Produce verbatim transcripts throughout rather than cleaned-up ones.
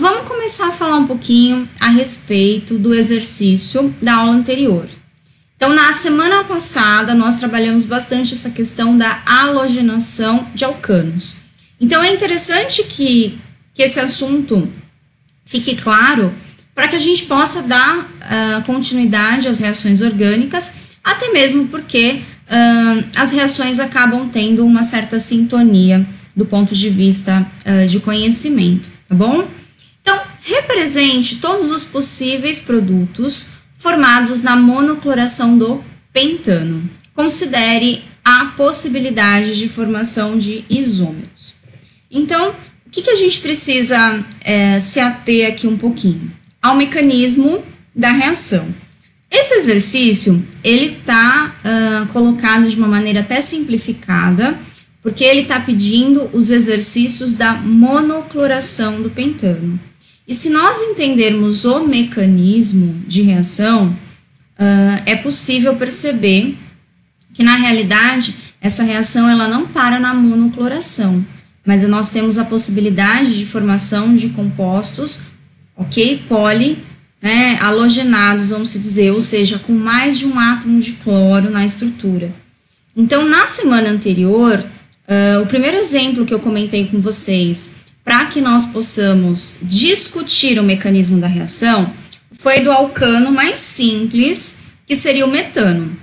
Vamos começar a falar um pouquinho a respeito do exercício da aula anterior. Então, na semana passada, nós trabalhamos bastante essa questão da halogenação de alcanos. Então, é interessante que, que esse assunto fique claro para que a gente possa dar uh, continuidade às reações orgânicas, até mesmo porque uh, as reações acabam tendo uma certa sintonia do ponto de vista uh, de conhecimento, tá bom? Então, represente todos os possíveis produtos formados na monocloração do pentano. Considere a possibilidade de formação de isômeros. Então, o que, que a gente precisa é, se ater aqui um pouquinho? Ao mecanismo da reação. Esse exercício, ele está uh, colocado de uma maneira até simplificada, porque ele está pedindo os exercícios da monocloração do pentano. E se nós entendermos o mecanismo de reação, uh, é possível perceber que, na realidade, essa reação ela não para na monocloração, mas nós temos a possibilidade de formação de compostos, ok? Poli, né, halogenados, vamos dizer, ou seja, com mais de um átomo de cloro na estrutura. Então, na semana anterior, uh, o primeiro exemplo que eu comentei com vocês para que nós possamos discutir o mecanismo da reação, foi do alcano mais simples, que seria o metano.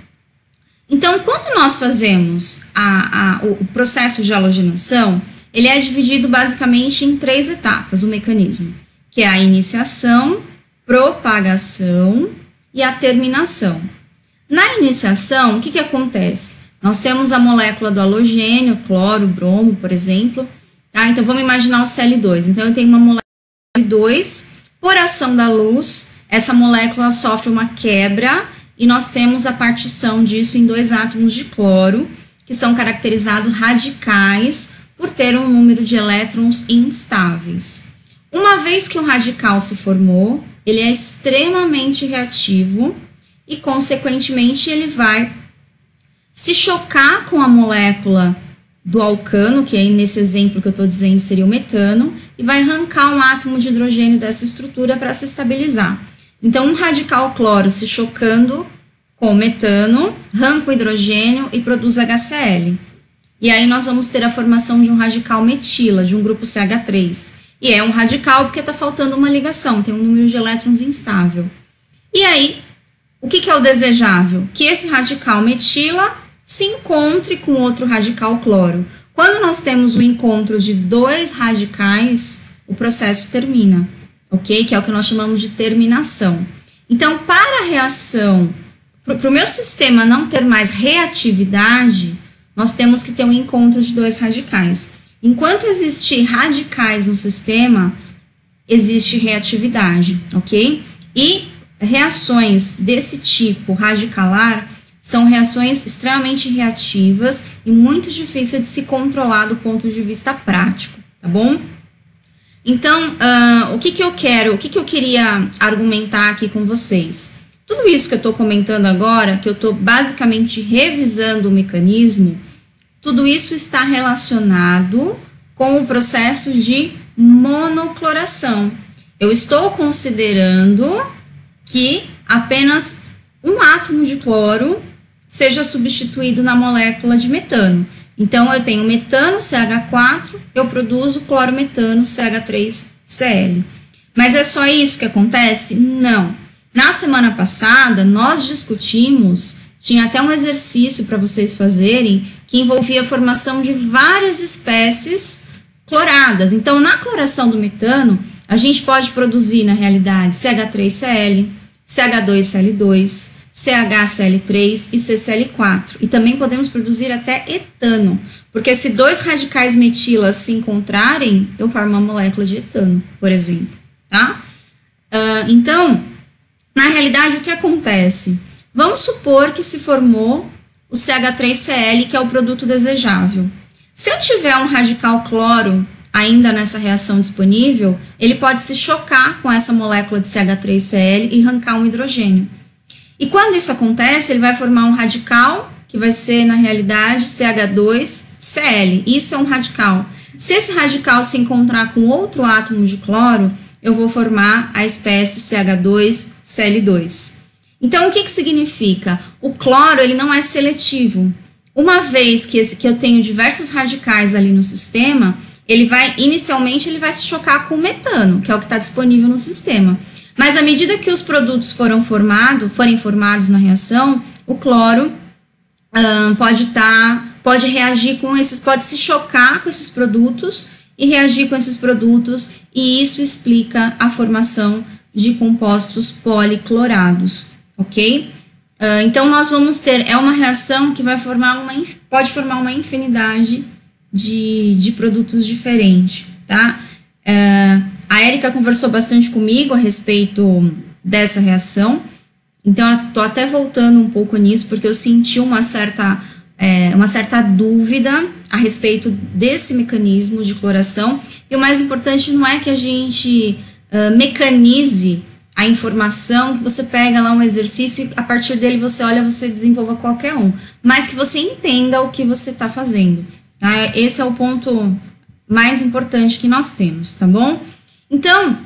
Então, quando nós fazemos a, a, o processo de halogenação, ele é dividido basicamente em três etapas, o mecanismo, que é a iniciação, propagação e a terminação. Na iniciação, o que, que acontece? Nós temos a molécula do halogênio, cloro, bromo, por exemplo. Tá? Então, vamos imaginar o C L dois. Então, eu tenho uma molécula C L dois, por ação da luz, essa molécula sofre uma quebra e nós temos a partição disso em dois átomos de cloro, que são caracterizados radicais por ter um número de elétrons instáveis. Uma vez que um radical se formou, ele é extremamente reativo e, consequentemente, ele vai se chocar com a molécula do alcano, que aí nesse exemplo que eu estou dizendo seria o metano, e vai arrancar um átomo de hidrogênio dessa estrutura para se estabilizar. Então, um radical cloro se chocando com o metano, arranca o hidrogênio e produz H C L. E aí nós vamos ter a formação de um radical metila, de um grupo C H três. E é um radical porque está faltando uma ligação, tem um número de elétrons instável. E aí, o que, que é o desejável? Que esse radical metila se encontre com outro radical cloro. Quando nós temos o encontro de dois radicais, o processo termina, ok? Que é o que nós chamamos de terminação. Então, para a reação, para o meu sistema não ter mais reatividade, nós temos que ter um encontro de dois radicais. Enquanto existir radicais no sistema, existe reatividade, ok? E reações desse tipo radicalar são reações extremamente reativas e muito difíceis de se controlar do ponto de vista prático, tá bom? Então, uh, o que que eu quero, o que que eu queria argumentar aqui com vocês? Tudo isso que eu tô comentando agora, que eu tô basicamente revisando o mecanismo, tudo isso está relacionado com o processo de monocloração. Eu estou considerando que apenas um átomo de cloro seja substituído na molécula de metano. Então, eu tenho metano C H quatro, eu produzo clorometano C H três C L. Mas é só isso que acontece? Não. Na semana passada, nós discutimos, tinha até um exercício para vocês fazerem, que envolvia a formação de várias espécies cloradas. Então, na cloração do metano, a gente pode produzir, na realidade, C H três C L, C H dois C L dois, C H C L três e C C L quatro. E também podemos produzir até etano, porque se dois radicais metilas se encontrarem, eu formo uma molécula de etano, por exemplo. Tá? Uh, então, na realidade, o que acontece? Vamos supor que se formou o C H três C L, que é o produto desejável. Se eu tiver um radical cloro ainda nessa reação disponível, ele pode se chocar com essa molécula de C H três C L e arrancar um hidrogênio. E quando isso acontece, ele vai formar um radical, que vai ser, na realidade, C H dois C L. Isso é um radical. Se esse radical se encontrar com outro átomo de cloro, eu vou formar a espécie C H dois C L dois. Então, o que que significa? O cloro ele não é seletivo. Uma vez que, esse, que eu tenho diversos radicais ali no sistema, ele vai, inicialmente, ele vai se chocar com o metano, que é o que está disponível no sistema. Mas à medida que os produtos foram formado, forem formados na reação, o cloro hum, pode tá, pode reagir com esses, pode se chocar com esses produtos e reagir com esses produtos, e isso explica a formação de compostos policlorados, ok? Uh, então, nós vamos ter, é uma reação que vai formar uma, pode formar uma infinidade de, de produtos diferentes, tá? Uh, a Érica conversou bastante comigo a respeito dessa reação, então eu tô até voltando um pouco nisso, porque eu senti uma certa, é, uma certa dúvida a respeito desse mecanismo de cloração, e o mais importante não é que a gente uh, mecanize a informação, que você pega lá um exercício e a partir dele você olha, você desenvolva qualquer um, mas que você entenda o que você está fazendo, tá? Esse é o ponto mais importante que nós temos, tá bom? Então,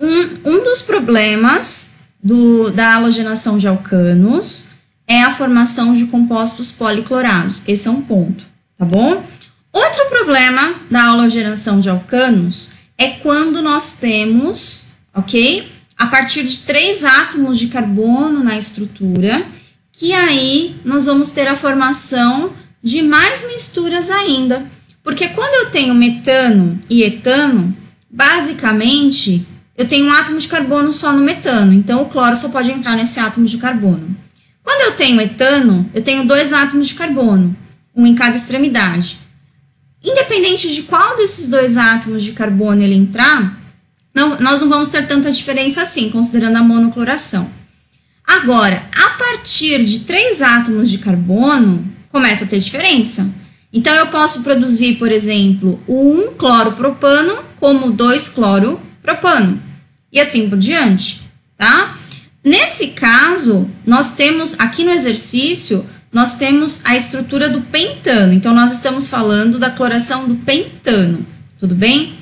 um, um dos problemas do, da halogenação de alcanos é a formação de compostos policlorados, esse é um ponto, tá bom? Outro problema da halogenação de alcanos é quando nós temos, ok? A partir de três átomos de carbono na estrutura, que aí nós vamos ter a formação de mais misturas ainda. Porque quando eu tenho metano e etano, basicamente, eu tenho um átomo de carbono só no metano. Então, o cloro só pode entrar nesse átomo de carbono. Quando eu tenho etano, eu tenho dois átomos de carbono, um em cada extremidade. Independente de qual desses dois átomos de carbono ele entrar, não, nós não vamos ter tanta diferença assim, considerando a monocloração. Agora, a partir de três átomos de carbono, começa a ter diferença. Então, eu posso produzir, por exemplo, o um-cloropropano como dois-cloropropano. E assim por diante, tá? Nesse caso, nós temos, aqui no exercício, nós temos a estrutura do pentano. Então, nós estamos falando da cloração do pentano, tudo bem?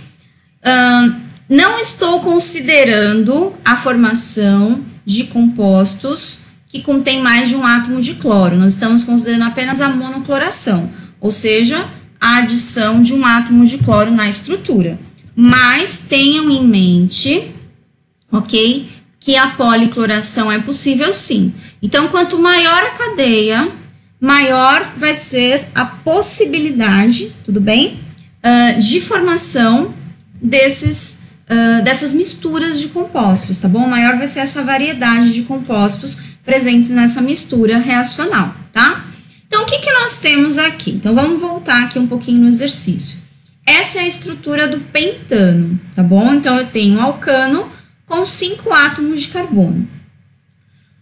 Ahn... Uh, Não estou considerando a formação de compostos que contém mais de um átomo de cloro. Nós estamos considerando apenas a monocloração, ou seja, a adição de um átomo de cloro na estrutura. Mas tenham em mente, ok, que a policloração é possível sim. Então, quanto maior a cadeia, maior vai ser a possibilidade, tudo bem, uh, de formação desses Uh, dessas misturas de compostos, tá bom? Maior vai ser essa variedade de compostos presentes nessa mistura reacional, tá? Então, o que que nós temos aqui? Então, vamos voltar aqui um pouquinho no exercício. Essa é a estrutura do pentano, tá bom? Então, eu tenho um alcano com cinco átomos de carbono.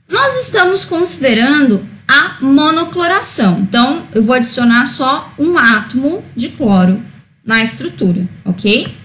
Nós estamos considerando a monocloração. Então, eu vou adicionar só um átomo de cloro na estrutura, ok?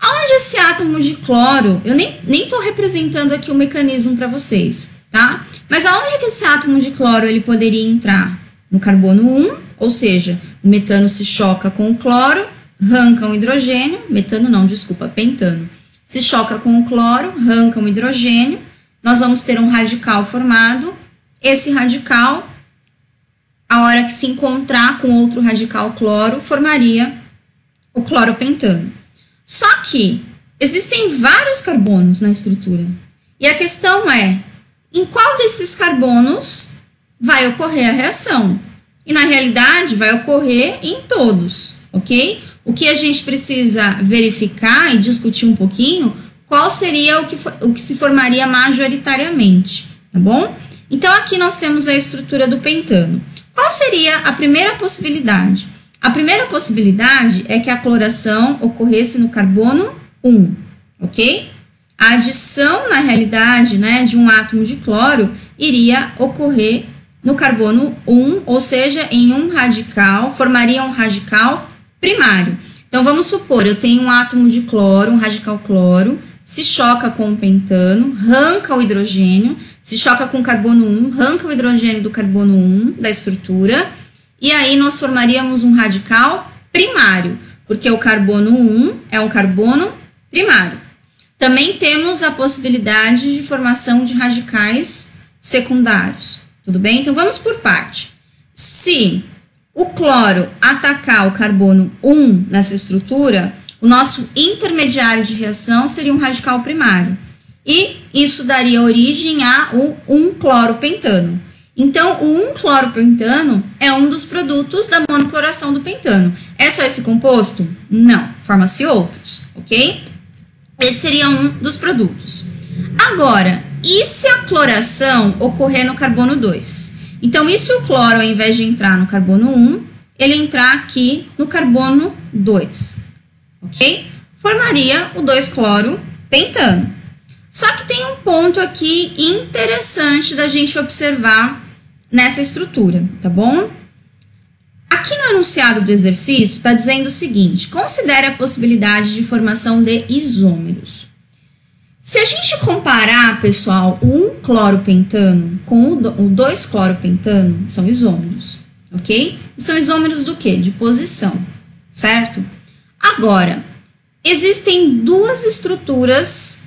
Onde esse átomo de cloro, eu nem nem tô representando aqui o mecanismo para vocês, tá? Mas aonde que esse átomo de cloro ele poderia entrar? No carbono um, ou seja, o metano se choca com o cloro, arranca um hidrogênio, metano não, desculpa, pentano. Se choca com o cloro, arranca um hidrogênio, nós vamos ter um radical formado. Esse radical, a hora que se encontrar com outro radical cloro, formaria o cloropentano. Só que existem vários carbonos na estrutura. E a questão é, em qual desses carbonos vai ocorrer a reação? E na realidade vai ocorrer em todos, ok? O que a gente precisa verificar e discutir um pouquinho, qual seria o que, o que se formaria majoritariamente, tá bom? Então aqui nós temos a estrutura do pentano. Qual seria a primeira possibilidade? A primeira possibilidade é que a cloração ocorresse no carbono um, ok? A adição, na realidade, né, de um átomo de cloro iria ocorrer no carbono um, ou seja, em um radical, formaria um radical primário. Então, vamos supor, eu tenho um átomo de cloro, um radical cloro, se choca com o pentano, arranca o hidrogênio, se choca com o carbono um, arranca o hidrogênio do carbono um da estrutura. E aí, nós formaríamos um radical primário, porque o carbono um é um carbono primário. Também temos a possibilidade de formação de radicais secundários, tudo bem? Então, vamos por parte. Se o cloro atacar o carbono um nessa estrutura, o nosso intermediário de reação seria um radical primário. E isso daria origem ao um-cloropentano. Então, o um-cloropentano é um dos produtos da monocloração do pentano. É só esse composto? Não, forma-se outros, ok? Esse seria um dos produtos. Agora, e se a cloração ocorrer no carbono dois? Então, e se o cloro, ao invés de entrar no carbono um, ele entrar aqui no carbono dois, ok? Formaria o dois-cloropentano. Só que tem um ponto aqui interessante da gente observar nessa estrutura, tá bom? Aqui no enunciado do exercício está dizendo o seguinte: considere a possibilidade de formação de isômeros. Se a gente comparar, pessoal, o um-cloropentano com o dois-cloropentano, são isômeros, ok? São isômeros do quê? De posição, certo? Agora, existem duas estruturas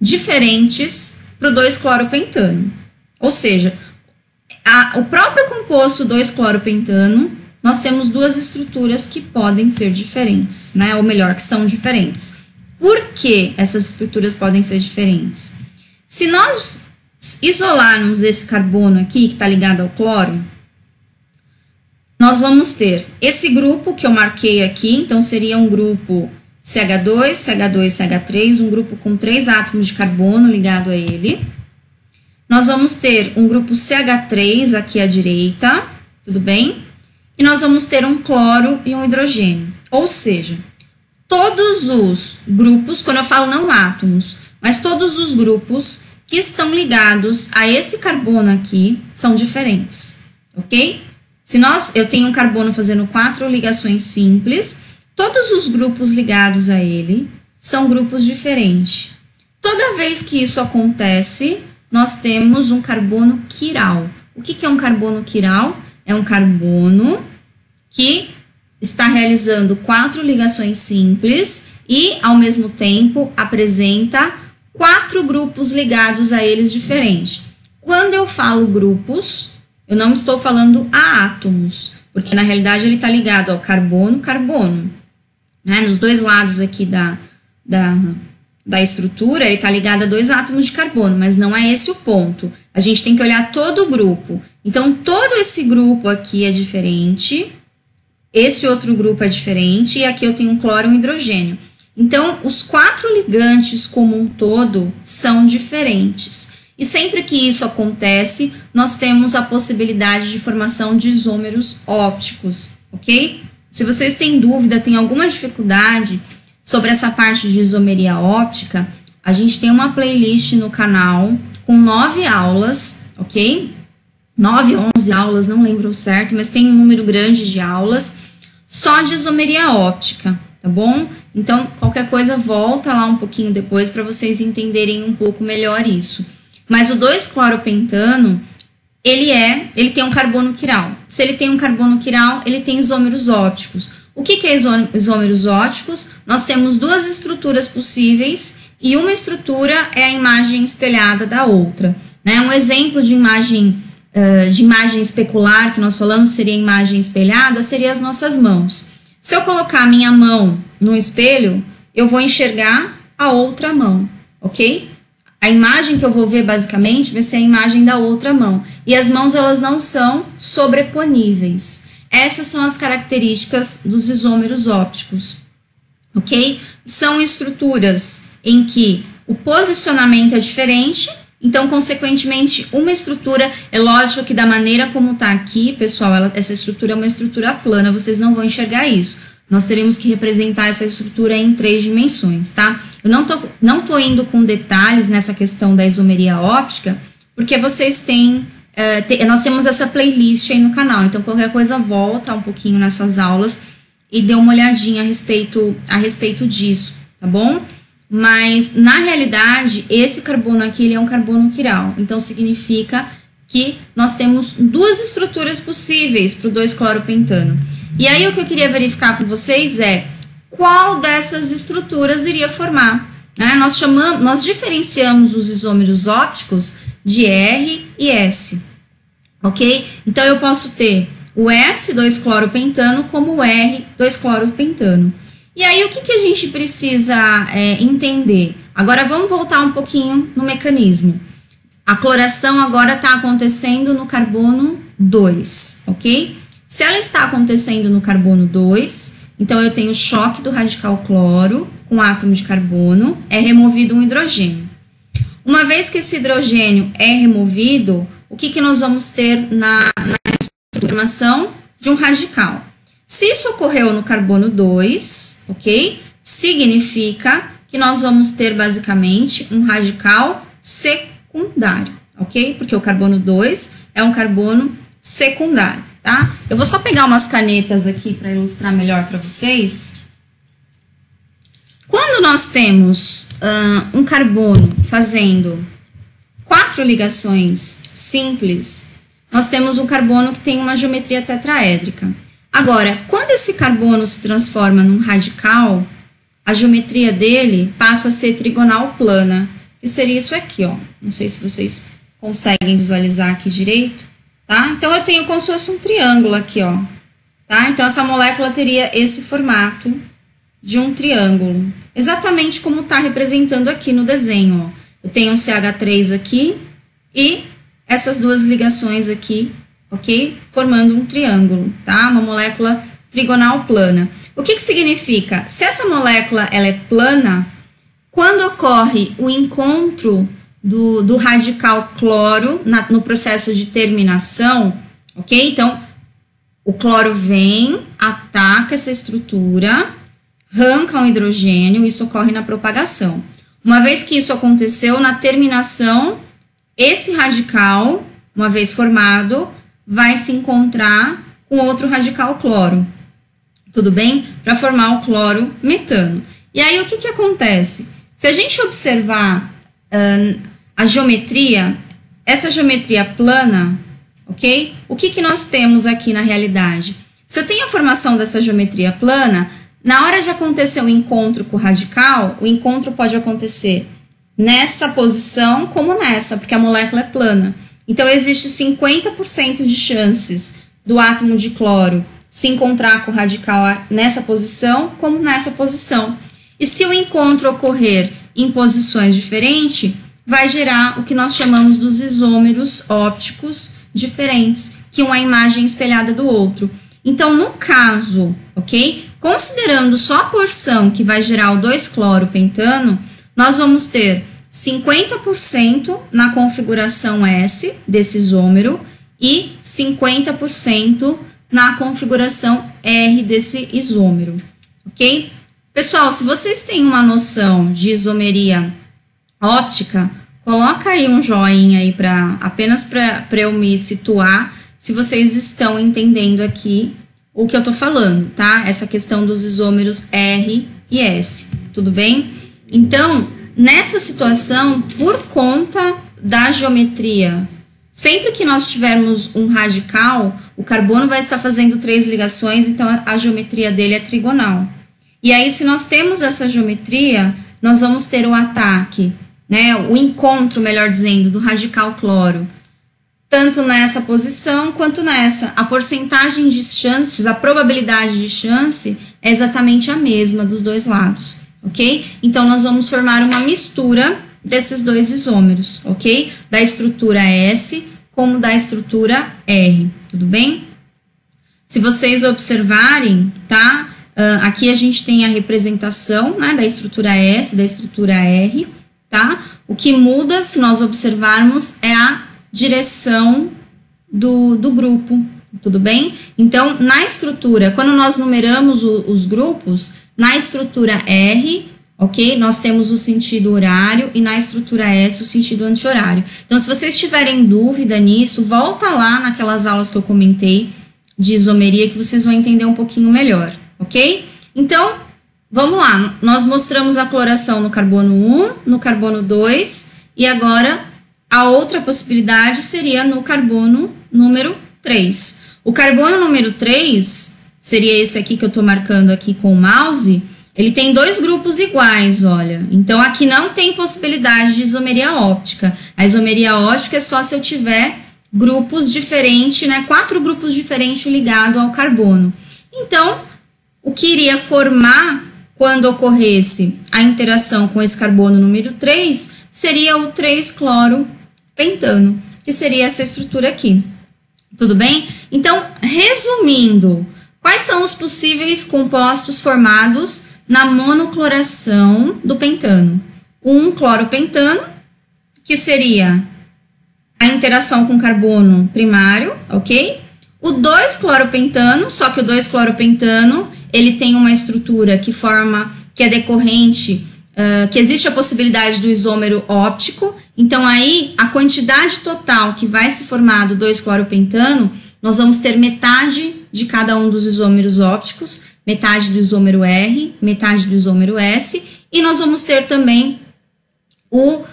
diferentes para o dois-cloropentano, ou seja, a, o próprio composto dois-cloropentano, nós temos duas estruturas que podem ser diferentes, né? Ou melhor, que são diferentes. Por que essas estruturas podem ser diferentes? Se nós isolarmos esse carbono aqui, que está ligado ao cloro, nós vamos ter esse grupo que eu marquei aqui, então seria um grupo C H dois, C H dois, C H três, um grupo com três átomos de carbono ligado a ele. Nós vamos ter um grupo C H três aqui à direita, tudo bem? E nós vamos ter um cloro e um hidrogênio, ou seja, todos os grupos, quando eu falo não átomos, mas todos os grupos que estão ligados a esse carbono aqui são diferentes, ok? Se nós, eu tenho um carbono fazendo quatro ligações simples, todos os grupos ligados a ele são grupos diferentes. Toda vez que isso acontece, nós temos um carbono quiral. O que é um carbono quiral? É um carbono que está realizando quatro ligações simples e, ao mesmo tempo, apresenta quatro grupos ligados a eles diferentes. Quando eu falo grupos, eu não estou falando a átomos, porque, na realidade, ele está ligado ao carbono, carbono. Né? Nos dois lados aqui da, da, da estrutura, ele está ligado a dois átomos de carbono, mas não é esse o ponto. A gente tem que olhar todo o grupo. Então, todo esse grupo aqui é diferente. Esse outro grupo é diferente e aqui eu tenho um cloro e um hidrogênio. Então, os quatro ligantes como um todo são diferentes. E sempre que isso acontece, nós temos a possibilidade de formação de isômeros ópticos, ok? Se vocês têm dúvida, têm alguma dificuldade sobre essa parte de isomeria óptica, a gente tem uma playlist no canal com nove aulas, ok? nove, onze aulas, não lembro o certo, mas tem um número grande de aulas só de isomeria óptica, tá bom? Então, qualquer coisa, volta lá um pouquinho depois para vocês entenderem um pouco melhor isso. Mas o dois-cloropentano, ele é, ele tem um carbono quiral. Se ele tem um carbono quiral, ele tem isômeros ópticos. O que que é isômeros ópticos? Nós temos duas estruturas possíveis e uma estrutura é a imagem espelhada da outra, né? Um exemplo de imagem Uh, de imagem especular, que nós falamos seria imagem espelhada, seria as nossas mãos. Se eu colocar a minha mão no espelho, eu vou enxergar a outra mão, ok? A imagem que eu vou ver, basicamente, vai ser a imagem da outra mão. E as mãos, elas não são sobreponíveis. Essas são as características dos isômeros ópticos, ok? São estruturas em que o posicionamento é diferente. Então, consequentemente, uma estrutura, é lógico que da maneira como está aqui, pessoal, ela, essa estrutura é uma estrutura plana, vocês não vão enxergar isso. Nós teremos que representar essa estrutura em três dimensões, tá? Eu não tô, não tô indo com detalhes nessa questão da isomeria óptica, porque vocês têm, é, te, nós temos essa playlist aí no canal, então qualquer coisa volta um pouquinho nessas aulas e dê uma olhadinha a respeito, a respeito disso, tá bom? Mas, na realidade, esse carbono aqui ele é um carbono quiral. Então, significa que nós temos duas estruturas possíveis para o dois-cloropentano. E aí, o que eu queria verificar com vocês é qual dessas estruturas iria formar Ah, nós, chamamos, nós diferenciamos os isômeros ópticos de R e S, ok? Então, eu posso ter o S dois cloropentano como o R dois cloropentano. E aí, o que, que a gente precisa é, entender? Agora, vamos voltar um pouquinho no mecanismo. A cloração agora está acontecendo no carbono dois, ok? Se ela está acontecendo no carbono dois, então eu tenho o choque do radical cloro com o átomo de carbono, é removido um hidrogênio. Uma vez que esse hidrogênio é removido, o que, que nós vamos ter na, na formação de um radical? Se isso ocorreu no carbono dois, ok? Significa que nós vamos ter basicamente um radical secundário, ok? Porque o carbono dois é um carbono secundário, tá? Eu vou só pegar umas canetas aqui para ilustrar melhor para vocês. Quando nós temos uh, um carbono fazendo quatro ligações simples, nós temos um carbono que tem uma geometria tetraédrica. Agora, quando esse carbono se transforma num radical, a geometria dele passa a ser trigonal plana, que seria isso aqui, ó. Não sei se vocês conseguem visualizar aqui direito, tá? Então, eu tenho como se fosse um triângulo aqui, ó, tá? Então, essa molécula teria esse formato de um triângulo, exatamente como está representando aqui no desenho, ó. Eu tenho um C H três aqui e essas duas ligações aqui, ok? Formando um triângulo, tá? Uma molécula trigonal plana. O que que significa? Se essa molécula ela é plana, quando ocorre o encontro do, do radical cloro na, no processo de terminação, ok? Então, o cloro vem, ataca essa estrutura, arranca um hidrogênio, isso ocorre na propagação. Uma vez que isso aconteceu, na terminação, esse radical, uma vez formado, vai se encontrar com outro radical cloro, tudo bem? Para formar o clorometano. E aí, o que, que acontece? Se a gente observar uh, a geometria, essa geometria plana, ok? O que, que nós temos aqui na realidade? Se eu tenho a formação dessa geometria plana, na hora de acontecer o encontro com o radical, o encontro pode acontecer nessa posição como nessa, porque a molécula é plana. Então, existe cinquenta por cento de chances do átomo de cloro se encontrar com o radical nessa posição como nessa posição. E se o encontro ocorrer em posições diferentes, vai gerar o que nós chamamos dos isômeros ópticos diferentes, que uma imagem espelhada do outro. Então, no caso, ok? Considerando só a porção que vai gerar o dois cloropentano, nós vamos ter cinquenta por cento na configuração S desse isômero e cinquenta por cento na configuração R desse isômero, ok? Pessoal, se vocês têm uma noção de isomeria óptica, coloca aí um joinha aí pra, apenas para eu me situar, se vocês estão entendendo aqui o que eu tô falando, tá? Essa questão dos isômeros R e S, tudo bem? Então, nessa situação, por conta da geometria, sempre que nós tivermos um radical, o carbono vai estar fazendo três ligações, então a geometria dele é trigonal. E aí, se nós temos essa geometria, nós vamos ter o ataque, né, o encontro, melhor dizendo, do radical cloro, tanto nessa posição quanto nessa. A porcentagem de chances, a probabilidade de chance é exatamente a mesma dos dois lados. Ok? Então, nós vamos formar uma mistura desses dois isômeros, ok? Da estrutura S como da estrutura R, tudo bem? Se vocês observarem, tá? Uh, aqui a gente tem a representação, né, da estrutura S, da estrutura R, tá? O que muda, se nós observarmos, é a direção do, do grupo, tudo bem? Então, na estrutura, quando nós numeramos o, os grupos, na estrutura R, ok? Nós temos o sentido horário e na estrutura S o sentido anti-horário. Então, se vocês tiverem dúvida nisso, volta lá naquelas aulas que eu comentei de isomeria que vocês vão entender um pouquinho melhor, ok? Então, vamos lá. Nós mostramos a cloração no carbono um, no carbono dois e agora a outra possibilidade seria no carbono número três. O carbono número três... seria esse aqui que eu estou marcando aqui com o mouse, Ele tem dois grupos iguais, olha. Então, aqui não tem possibilidade de isomeria óptica. A isomeria óptica é só se eu tiver grupos diferentes, né? Quatro grupos diferentes ligados ao carbono. Então, o que iria formar quando ocorresse a interação com esse carbono número três seria o três-cloro-pentano, que seria essa estrutura aqui. Tudo bem? Então, resumindo, quais são os possíveis compostos formados na monocloração do pentano? Um cloropentano, que seria a interação com carbono primário, ok? O dois-cloropentano, só que o dois-cloropentano, ele tem uma estrutura que forma, que é decorrente, uh, que existe a possibilidade do isômero óptico. Então, aí, a quantidade total que vai se formar do dois-cloropentano, nós vamos ter metade de cada um dos isômeros ópticos, metade do isômero R, metade do isômero S, e nós vamos ter também o uh,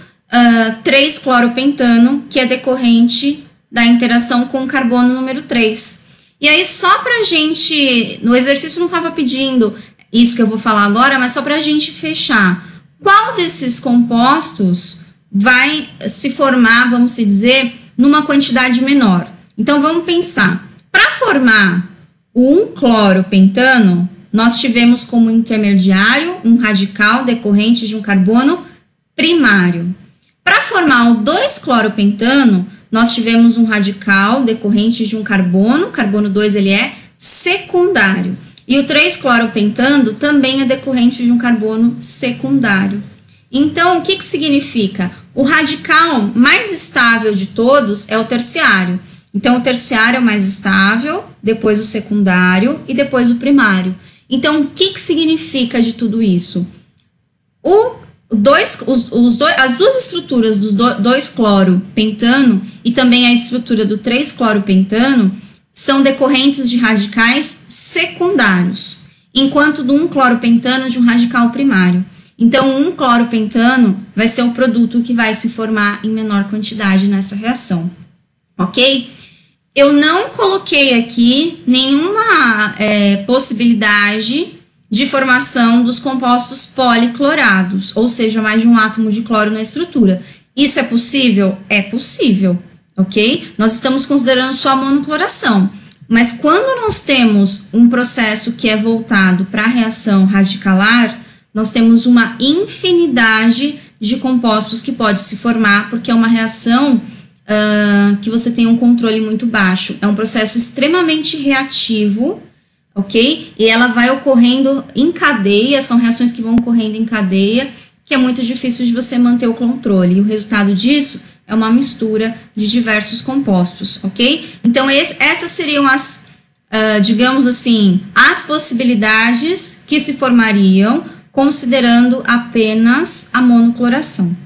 três-cloropentano, que é decorrente da interação com o carbono número três. E aí, só para a gente, no exercício não estava pedindo isso que eu vou falar agora, mas só para a gente fechar, qual desses compostos vai se formar, vamos dizer, numa quantidade menor? Então, vamos pensar. Para formar o um-cloropentano, nós tivemos como intermediário um radical decorrente de um carbono primário. Para formar o dois-cloropentano, nós tivemos um radical decorrente de um carbono, carbono dois ele é secundário. E o três-cloropentano também é decorrente de um carbono secundário. Então, o que, que significa? O radical mais estável de todos é o terciário. Então, o terciário é o mais estável, depois o secundário e depois o primário. Então, o que, que significa de tudo isso? O dois, os, os dois, as duas estruturas do dois-cloropentano e também a estrutura do três-cloropentano são decorrentes de radicais secundários, enquanto do um-cloropentano de um radical primário. Então, o um-cloropentano vai ser o produto que vai se formar em menor quantidade nessa reação, ok? Eu não coloquei aqui nenhuma é, possibilidade de formação dos compostos policlorados, ou seja, mais de um átomo de cloro na estrutura. Isso é possível? É possível, ok? Nós estamos considerando só a monocloração, mas quando nós temos um processo que é voltado para a reação radicalar, nós temos uma infinidade de compostos que pode se formar, porque é uma reação Uh, que você tem um controle muito baixo. É um processo extremamente reativo, ok? E ela vai ocorrendo em cadeia, são reações que vão ocorrendo em cadeia, que é muito difícil de você manter o controle. E o resultado disso é uma mistura de diversos compostos, ok? Então, esse, essas seriam as, uh, digamos assim, as possibilidades que se formariam considerando apenas a monocloração.